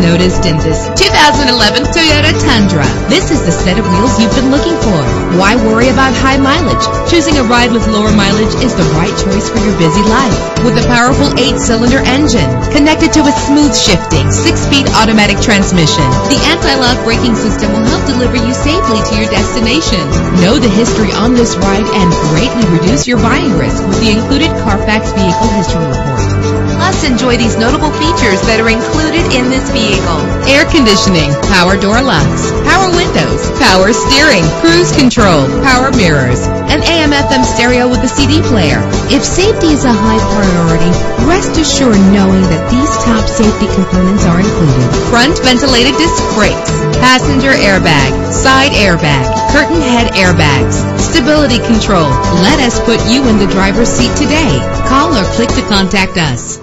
is no distances. 2011 Toyota Tundra. This is the set of wheels you've been looking for. Why worry about high mileage? Choosing a ride with lower mileage is the right choice for your busy life. With a powerful 8-cylinder engine connected to a smooth shifting 6-speed automatic transmission, the anti-lock braking system will help deliver you safely to your destination. Know the history on this ride and greatly reduce your buying risk with the included Carfax Vehicle History Report. Plus, enjoy these notable features that are included in this vehicle: air conditioning, power door locks, power windows, power steering, cruise control, power mirrors, an AM/FM stereo with a CD player. If safety is a high priority, rest assured knowing that these top safety components are included: front ventilated disc brakes, passenger airbag, side airbag, curtain head airbags, stability control. Let us put you in the driver's seat today. Call or click to contact us.